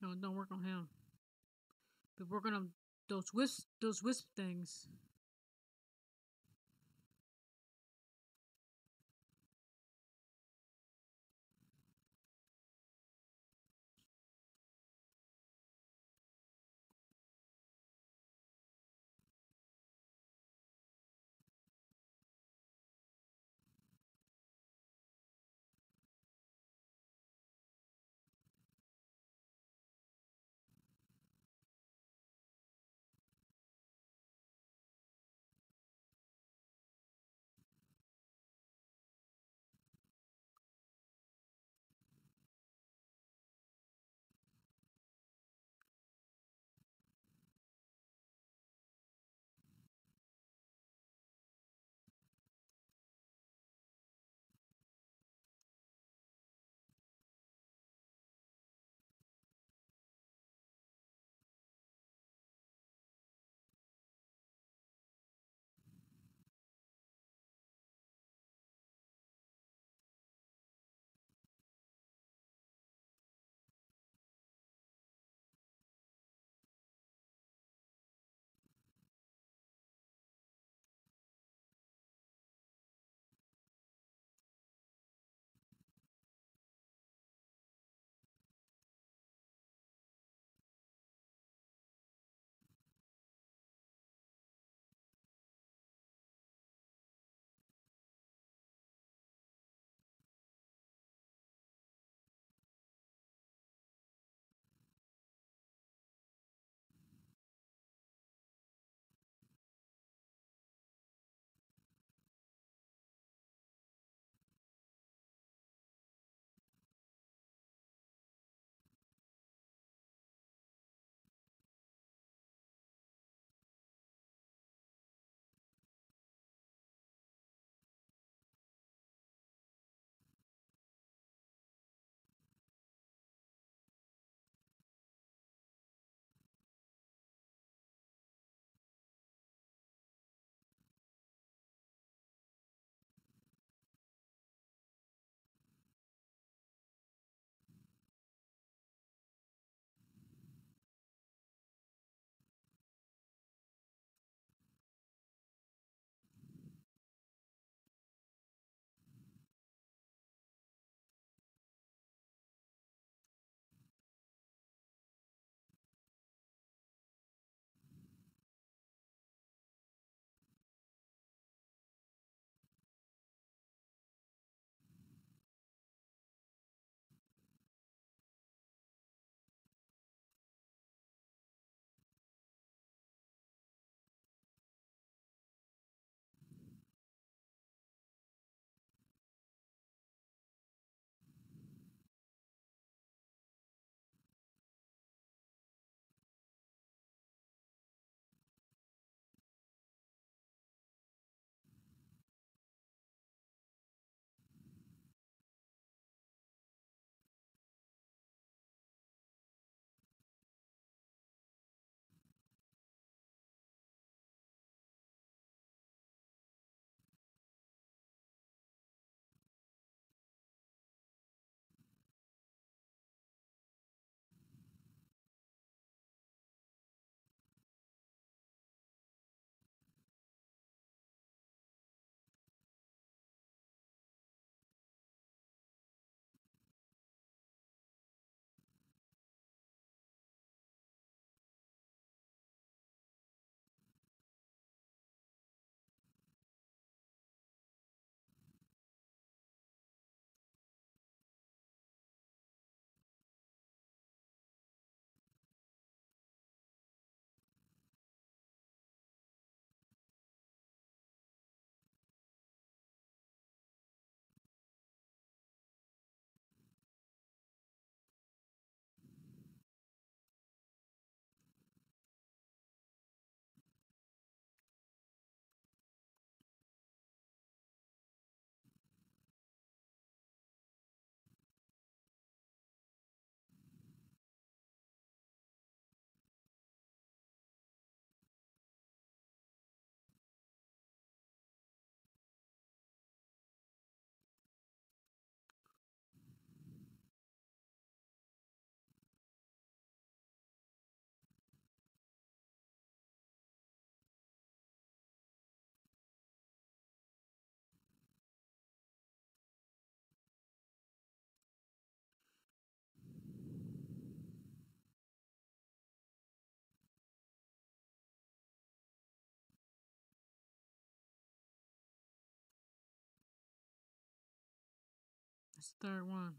No, don't work on him. But working on those wisp things. Star one.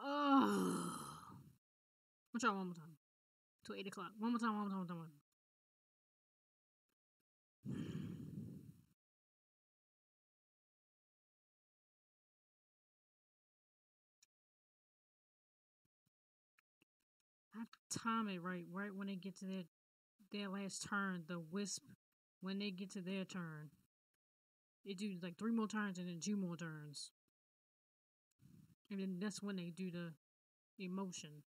I'll try one more time. Till 8 o'clock. One more time. I have to time it right. Right when they get to their last turn, the wisp, when they get to their turn, they do like 3 more turns and then 2 more turns. And then that's when they do the immolation.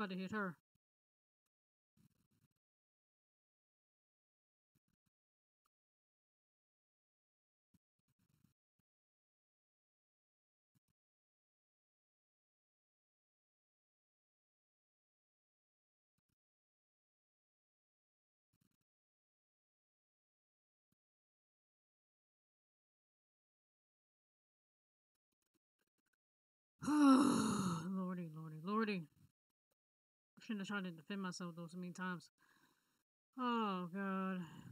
about to hit her. Lordy, lordy, lordy. I shouldn't have tried to defend myself those many times. Oh, God.